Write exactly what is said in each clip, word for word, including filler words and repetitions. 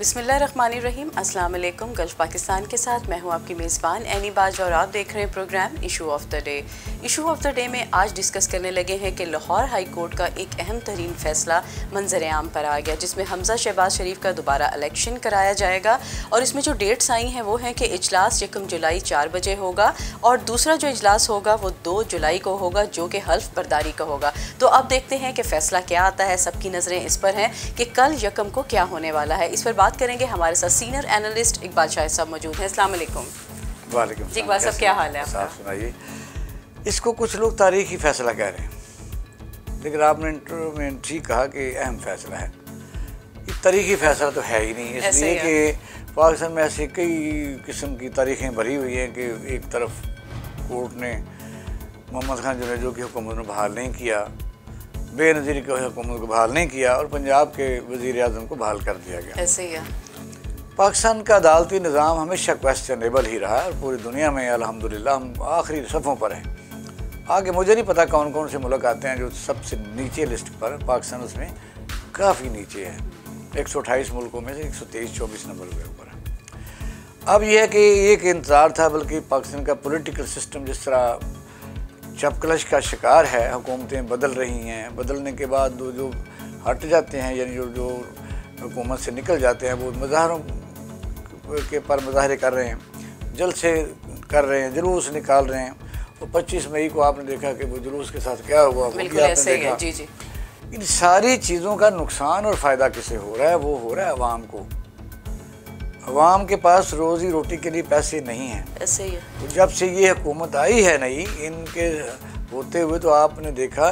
बिस्मिल्लाहिर्रहमानिर्रहीम। अस्सलाम वालेकुम। गल्फ पाकिस्तान के साथ मैं हूं आपकी मेज़बान एनी बाजवा और आप देख रहे हैं program issue of the day. Issue of the day में आज डिस्कस करने लगे हैं कि लाहौर हाई कोर्ट का एक अहम तरीन फैसला मंजर आम पर आ गया जिसमें हमजा शहबाज शरीफ का दोबारा इलेक्शन कराया जाएगा और इसमें जो डेट्स आई हैं वो हैं कि इजलास यकम जुलाई चार बजे होगा और दूसरा जो इजलास होगा वो दो जुलाई को होगा जो कि हल्फ बर्दारी का होगा। तो अब देखते हैं कि फ़ैसला क्या आता है। सबकी नज़रें इस पर हैं कि कल यकम को क्या होने वाला है। इस पर बात करेंगे। हमारे साथ सीनियर एनालिस्ट इकबाल शाह साहब मौजूद हैं। अस्सलाम वालेकुम। वालेकुम सलाम। इकबाल साहब क्या हाल है आपका? आप सुनाइए। इसको कुछ लोग तारीखी फैसला कह रहे हैं लेकिन आपने इंटरव्यू में ठीक कहा कि अहम फैसला है। तारीखी फैसला तो है ही नहीं, इसलिए कि पाकिस्तान में ऐसी कई किस्म की तारीखें भरी हुई हैं कि एक तरफ कोर्ट ने मोहम्मद खान जुनेजो की हुकूमत में बहाल नहीं किया, बेनज़ीर की हुकूमत को बहाल नहीं किया और पंजाब के वज़ीर आज़म को बहाल कर दिया गया। ऐसे ही है पाकिस्तान का अदालती निज़ाम हमेशा क्वेश्चनेबल ही रहा है और पूरी दुनिया में अल्हम्दुलिल्लाह हम आखिरी सफ़ों पर हैं। आगे मुझे नहीं पता कौन कौन से मुल्क आते हैं जो सबसे नीचे लिस्ट पर, पाकिस्तान उसमें काफ़ी नीचे है। एक सौ अट्ठाईस मुल्कों में से एक सौ तेईस चौबीस नंबर के ऊपर है। अब यह है कि एक इंतज़ार था, बल्कि पाकिस्तान का पोलिटिकल सिस्टम जिस तरह चपकलश का शिकार है, हुकूमतें बदल रही हैं, बदलने के बाद जो जो हट जाते हैं यानी जो जो हुकूमत से निकल जाते हैं वो मज़ाहरों के पर मज़ाहरे कर रहे हैं, जलसे कर रहे हैं, जुलूस निकाल रहे हैं। और पच्चीस मई को आपने देखा कि वो जुलूस के साथ क्या हुआ, बिल्कुल ऐसे ही है। जी जी, इन सारी चीज़ों का नुकसान और फ़ायदा किसे हो रहा है? वो हो रहा है अवाम को। अवाम के पास रोज़ी रोटी के लिए पैसे नहीं हैं। ऐसे ही है। जब से ये हुकूमत आई है नहीं इनके होते हुए तो आपने देखा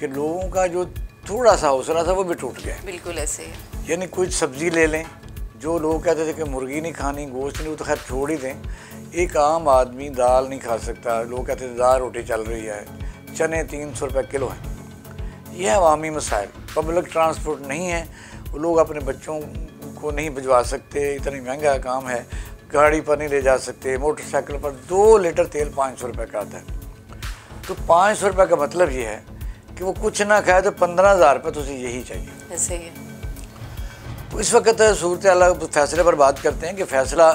कि लोगों का जो थोड़ा सा हौसला था वो भी टूट गया। बिल्कुल ऐसे ही। यानी कुछ सब्ज़ी ले लें, जो लोग कहते थे कि मुर्गी नहीं खानी, गोश्त नहीं, वो तो खैर छोड़ ही दें। एक आम आदमी दाल नहीं खा सकता, लोग कहते थे दाल रोटी चल रही है, चने तीन सौ रुपये किलो हैं। यह अवामी मसाइल, पब्लिक ट्रांसपोर्ट नहीं है, लोग अपने बच्चों को नहीं भिजवा सकते, इतनी महंगा काम है, गाड़ी पर नहीं ले जा सकते, मोटरसाइकिल पर दो लीटर तेल पाँच सौ रुपये का आता है। तो पाँच सौ रुपये का मतलब ये है कि वो कुछ ना खाए तो पंद्रह हज़ार रुपये तो उसे यही चाहिए। ऐसे ही है। तो इस वक्त सूरत हाल फैसले पर बात करते हैं कि फ़ैसला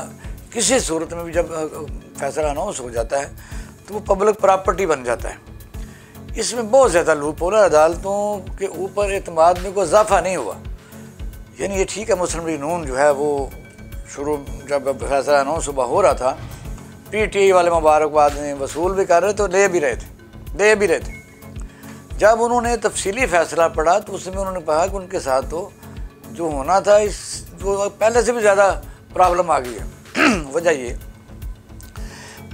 किसी सूरत में भी जब फैसला अनाउंस हो जाता है तो वो पब्लिक प्रॉपर्टी बन जाता है। इसमें बहुत ज़्यादा लूप हो रहा है। अदालतों के ऊपर एतमाद में कोई इजाफा नहीं हुआ। यानी ये ठीक है, मुस्लिम लीग नून जो है वो शुरू जब फैसला नौ सुबह हो रहा था पीटीआई वाले मुबारकबाद में वसूल भी कर रहे थे, ले भी रहे थे ले भी रहे थे जब उन्होंने तफसीली फैसला पढ़ा तो उसमें उन्होंने कहा कि उनके साथ तो जो होना था इस जो पहले से भी ज़्यादा प्रॉब्लम आ गई है। वजह ये,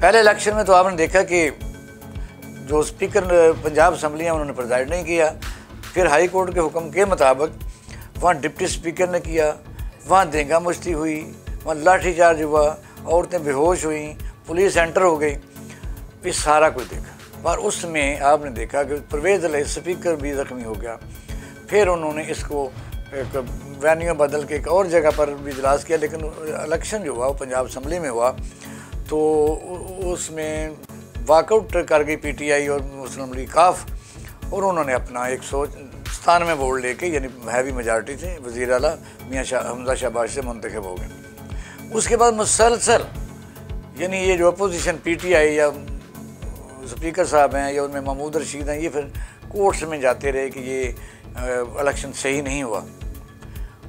पहले इलेक्शन में तो आपने देखा कि जो स्पीकर पंजाब असम्बली हैं उन्होंने प्रिजाइड नहीं किया, फिर हाई कोर्ट के हुक्म के मुताबिक वहाँ डिप्टी स्पीकर ने किया, वहाँ देंगा मुश्ती हुई, वहाँ लाठीचार्ज हुआ, औरतें बेहोश हुई, पुलिस एंटर हो गई, ये सारा कुछ देखा। पर उसमें आपने देखा कि परवेज़ इलाही स्पीकर भी ज़ख्मी हो गया। फिर उन्होंने इसको एक वेन्यू बदल के एक और जगह पर भी इजलास किया, लेकिन इलेक्शन जो हुआ वो पंजाब असम्बली में हुआ तो उसमें वाकआउट कर गई पीटीआई और मुस्लिम लीग काफ और उन्होंने अपना एक सौ सतानवे वोट लेके यानी हैवी मेजॉरिटी से वज़ीर आला मियाँ शाह हमजा शहबाज से मुंतखब हो गए। उसके बाद मुसलसल यानी ये जो अपोजिशन पीटीआई या स्पीकर साहब हैं या उनमें महमूद रशीद हैं, ये फिर कोर्ट्स में जाते रहे कि ये इलेक्शन सही नहीं हुआ।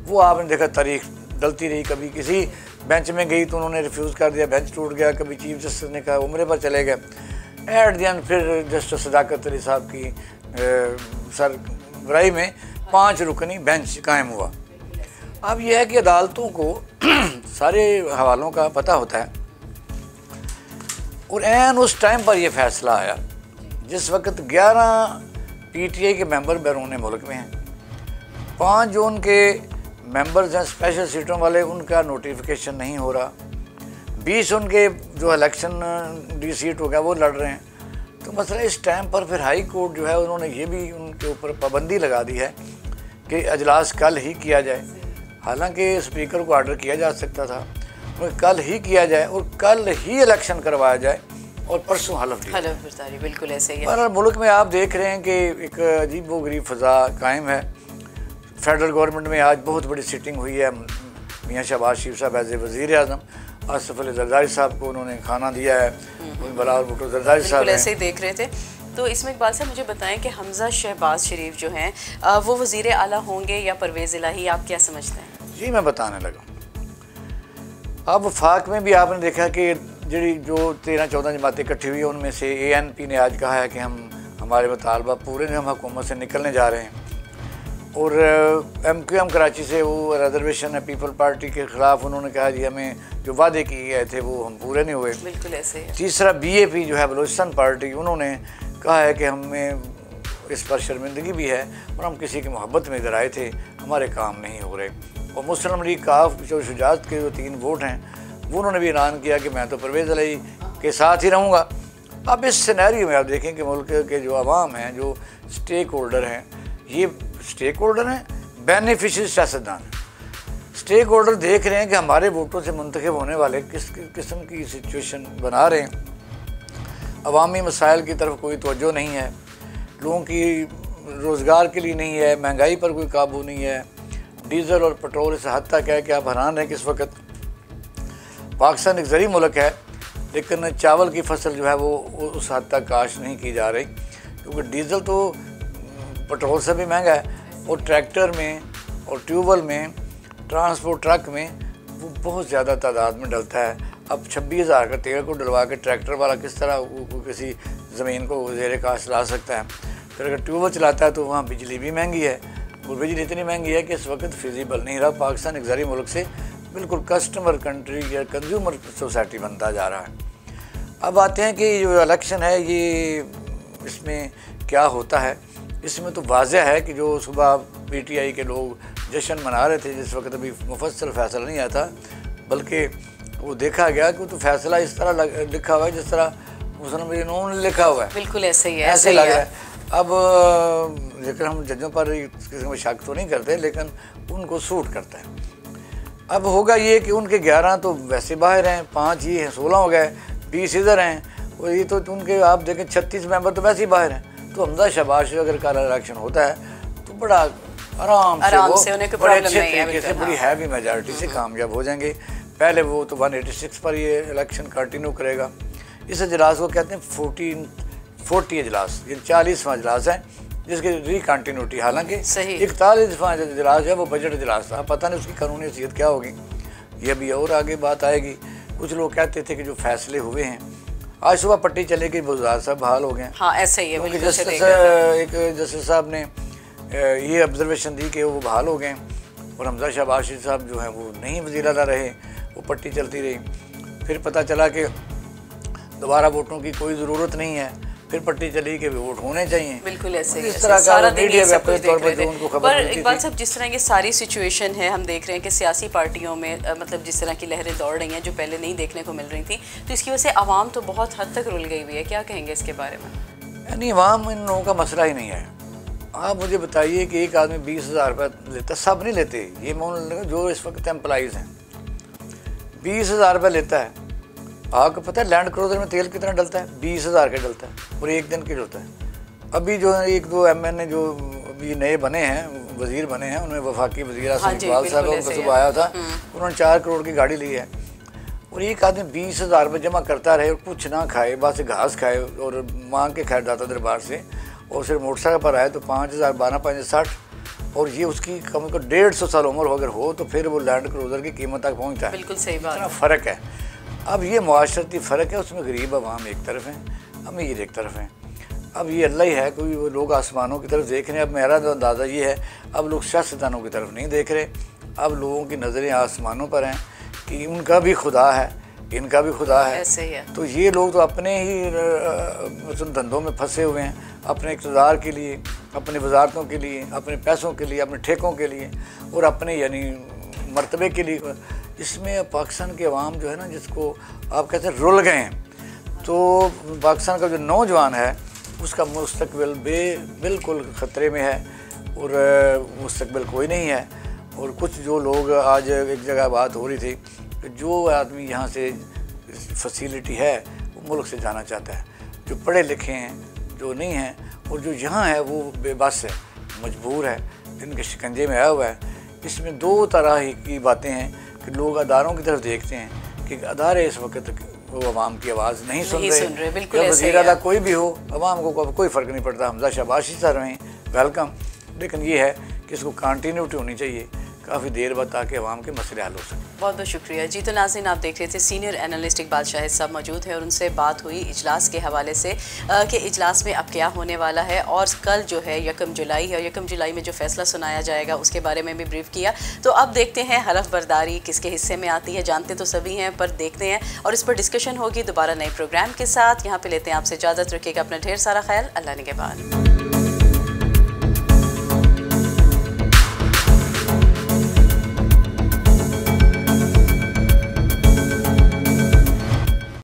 वो आपने देखा तारीख डलती रही, कभी किसी बेंच में गई तो उन्होंने रिफ्यूज़ कर दिया, बेंच टूट गया, कभी चीफ जस्टिस ने कहा उम्र पर चले गए। एट द एंड फिर जस्टिस सदाकत अली साहब की सर बराई में पाँच रुकनी बेंच कायम हुआ। अब यह है कि अदालतों को सारे हवालों का पता होता है और एन उस टाइम पर यह फैसला आया जिस वक्त ग्यारह पीटीआई के मेंबर बैरून मुल्क में हैं, पाँच जो उनके मेंबर्स हैं स्पेशल सीटों वाले उनका नोटिफिकेशन नहीं हो रहा, बीस उनके जो इलेक्शन डी सीट हो गया वो लड़ रहे हैं। तो मसला इस टाइम पर फिर हाई कोर्ट जो है उन्होंने ये भी उनके ऊपर पाबंदी लगा दी है कि अजलास कल ही किया जाए, हालांकि स्पीकर को आर्डर किया जा सकता था, कल ही किया जाए और कल ही इलेक्शन करवाया जाए और परसों हलफ हलफ। बिल्कुल ऐसे ही है। मुल्क में आप देख रहे हैं कि एक अजीब व गरीब फ़ज़ा कायम है। फेडरल गवर्नमेंट में आज बहुत बड़ी सिटिंग हुई है, मियाँ शहबाज शरीफ साहब एज ए वज़ीर आज़म, आसिफ अली जरदारी साहब को उन्होंने खाना दिया है, डॉक्टर जरदारी साहब ऐसे ही देख रहे थे। तो इसमें इकबाल साहब मुझे बताएं कि हमज़ा शहबाज शरीफ जो हैं वो वज़ीर आला होंगे या परवेज़ इलाही, आप क्या समझते हैं? जी मैं बताने लगा, अब वफाक में भी आपने देखा कि जी जो तेरह चौदह जमातें इकट्ठी हुई हैं उनमें से ए एन पी ने आज कहा है कि हम हमारे मुतालबा पूरे हम हुकूमत से निकलने जा रहे हैं, और एम क्यू एम कराची से वो रिजर्वेशन है पीपल पार्टी के ख़िलाफ़, उन्होंने कहा जी हमें जो वादे किए गए थे वो हम पूरे नहीं हुए, बिल्कुल ऐसे है। तीसरा बी ए पी जो है बलूचिस्तान पार्टी, उन्होंने कहा है कि हमें इस पर शर्मिंदगी भी है और हम किसी की मोहब्बत में इधर आए थे, हमारे काम नहीं हो रहे। और मुस्लिम लीग काफ जो शुजात के जो तीन वोट हैं वो उन्होंने भी ऐलान किया कि मैं तो परवेज़ इलाही के साथ ही रहूँगा। अब इस सिनेरियो में आप देखें कि मुल्क के जो आवाम हैं, जो स्टेक होल्डर हैं, ये स्टेक होल्डर हैं, बेनिफिशरी सियासतदान हैं। स्टेक होल्डर देख रहे हैं कि हमारे वोटों से मुंतखब होने वाले किस किस्म की सिचुएशन बना रहे हैं, अवामी मसाइल की तरफ कोई तवज्जो नहीं है, लोगों की रोज़गार के लिए नहीं है, महंगाई पर कोई काबू नहीं है, डीज़ल और पेट्रोल इस हद तक है कि आप हैरान हैं कि इस वक्त पाकिस्तान एक ज़री मुल्क है लेकिन चावल की फसल जो है वो उस हद तक काश्त नहीं की जा रही, क्योंकि डीज़ल तो पेट्रोल से भी महंगा है, और ट्रैक्टर में और ट्यूबवेल में ट्रांसपोर्ट ट्रक में वो बहुत ज़्यादा तादाद में डलता है। अब छब्बीस हज़ार का तेल को डलवा के ट्रैक्टर वाला किस तरह वो किसी ज़मीन को ज़ेरे काश्त ला सकता है, फिर अगर ट्यूबवेल चलाता है तो वहाँ बिजली भी महंगी है, और बिजली इतनी महंगी है कि इस वक्त फिजिबल नहीं रहा। पाकिस्तान एक ज़री मुल्क से बिल्कुल कस्टमर कंट्री या कंज्यूमर सोसाइटी बनता जा रहा है। अब आते हैं कि जो इलेक्शन है ये इसमें क्या होता है। इसमें तो वाजह है कि जो सुबह पी टी आई के लोग जश्न मना रहे थे, जिस वक्त अभी मुफस्सल फैसला नहीं आता, बल्कि वो देखा गया कि तो फैसला इस तरह लग, लिखा हुआ है जिस तरह मुस्लिम लीग नून लिखा हुआ है, बिल्कुल ऐसे ही है, ऐसे लग रहा है। अब लेकिन हम जजों पर किसी में शक तो नहीं करते, लेकिन उनको सूट करता है। अब होगा ये कि उनके ग्यारह तो वैसे बाहर हैं, पाँच ये हैं, सोलह हो गए, बीस इधर हैं, और ये तो उनके आप देखें छत्तीस मेंबर तो वैसे ही बाहर हैं। तो हमज़ा शहबाज शरीफ अगर काला इलेक्शन होता है तो बड़ा आराम से वो से उन्हें बड़े अच्छे तरीके से बड़ी हैवी मेजॉरिटी से कामयाब हो जाएंगे। पहले वो तो एक सौ छियासी पर ये इलेक्शन कंटिन्यू करेगा। इस अजलास को कहते हैं फोर्टीन फोर्टी अजलास, ये चालीसवां अजलास है जिसकी रिकन्टिन्यूटी, हालांकि इकतालीसवां अजलास है वो बजट अजलास था, पता नहीं उसकी कानूनी हैसियत क्या होगी, ये भी और आगे बात आएगी। कुछ लोग कहते थे कि जो फैसले हुए हैं, आज सुबह पट्टी चले गई, वज़ीर साहब बहाल हो गए, हाँ ऐसे ही है, बिल्कुल जस्टिस एक जस्टिस साहब ने ये ऑब्जर्वेशन दी कि वो बहाल हो गए, और हमज़ा शहबाज शरीफ साहब जो हैं वो नहीं वज़ीर आला रहे, वो पट्टी चलती रही। फिर पता चला कि दोबारा वोटों की कोई ज़रूरत नहीं है, फिर पट्टी चली कि वोट होने चाहिए, बिल्कुल ऐसे इस तरह का मीडिया व्यापक तौर पर जो उनको खबर मिलती थी। इकबाल साहब जिस तरह की सारी सिचुएशन है, हम देख रहे हैं कि सियासी पार्टियों में मतलब जिस तरह की लहरें दौड़ रही हैं जो पहले नहीं देखने को मिल रही थी, तो इसकी वजह से आवाम तो बहुत हद तक रुल गई हुई है, क्या कहेंगे इसके बारे में? यानी आवाम इन लोगों का मसला ही नहीं है। आप मुझे बताइए कि एक आदमी बीस हज़ार रुपये लेता, सब नहीं लेते, ये मान जो इस वक्त एम्प्लॉइज़ हैं बीस हज़ार रुपये लेता है। आपको पता है लैंड क्रूजर में तेल कितना डलता है? बीस हज़ार का डलता है, और एक दिन के डलता है। अभी जो है एक दो एम एन ए जो अभी नए बने हैं, वज़ीर बने हैं, उन्हें वफाकी वज़ीर आसिफ इकबाल साहब उनका सुबह आया था, उन्होंने चार करोड़ की गाड़ी ली है, और एक आदमी बीस हज़ार रुपये जमा करता रहे और कुछ ना खाए, बस घास खाए और मांग के खाए दाता दरबार से, और सिर्फ मोटरसाइकिल पर आए तो पाँच हज़ार बारह पाँच साठ, और ये उसकी कम को डेढ़ सौ साल उम्र अगर हो तो फिर वो लैंड क्रूजर की कीमत तक पहुँचता है, बिल्कुल सही बात, फ़र्क है। अब ये माशरती फ़र्क है, उसमें गरीब आवाम एक तरफ हैं, अमीर एक तरफ हैं। अब ये अल्लाह ही है कोई वो लोग आसमानों की तरफ देख रहे हैं। अब मेरा तो अंदाज़ा ये है अब लोग सियासतदानों की तरफ नहीं देख रहे, अब लोगों की नज़रें आसमानों पर हैं कि उनका भी खुदा है, इनका भी खुदा है, ऐसे ही है। तो ये लोग तो अपने ही धंधों में फंसे हुए हैं, अपने इक़्तिदार के लिए, अपने वजारतों के लिए, अपने पैसों के लिए, अपने ठेकों के लिए, और अपने यानी मरतबे के लिए। इसमें पाकिस्तान के अवाम जो है ना, जिसको आप कहते हैं रुल गए हैं, तो पाकिस्तान का जो नौजवान है उसका मुस्तकबिल बे बिल्कुल ख़तरे में है, और मुस्तकबिल कोई नहीं है। और कुछ जो लोग आज एक जगह बात हो रही थी कि जो आदमी यहाँ से फैसिलिटी है वो मुल्क से जाना चाहता है, जो पढ़े लिखे हैं, जो नहीं हैं, और जो यहाँ है वो बेबस है, मजबूर है, इनके शिकंजे में आया हुआ है। इसमें दो तरह की बातें हैं कि लोग अदारों की तरफ देखते हैं कि अदारे इस वक्त वो अवाम की आवाज़ नहीं, नहीं सुन रहे। बिल्कुल वज़ीर आला कोई भी हो, अवाम को कोई फ़र्क नहीं पड़ता। हमजा शहबाज शरीफ साहब हैं, वेलकम, लेकिन ये है कि इसको कंटिन्यूटी होनी चाहिए काफ़ी देर बाद, ताकि अवाम के मसले हल हो सकें। बहुत बहुत शुक्रिया जी। तो नाज़रीन, आप देख रहे थे सीनियर एनालिस्ट इकबाल शाहिद साहब मौजूद हैं और उनसे बात हुई इजलास के हवाले से कि इजलास में अब क्या होने वाला है, और कल जो है यकम जुलाई है, यकम जुलाई में जो फैसला सुनाया जाएगा उसके बारे में भी ब्रीफ किया। तो अब देखते हैं हरफ बर्दारी किसके हिस्से में आती है, जानते तो सभी हैं पर देखते हैं, और इस पर डिस्कशन होगी दोबारा नए प्रोग्राम के साथ। यहाँ पर लेते हैं आपसे इजाज़त, रखिएगा अपना ढेर सारा ख्याल। अल्लाह निगहबान।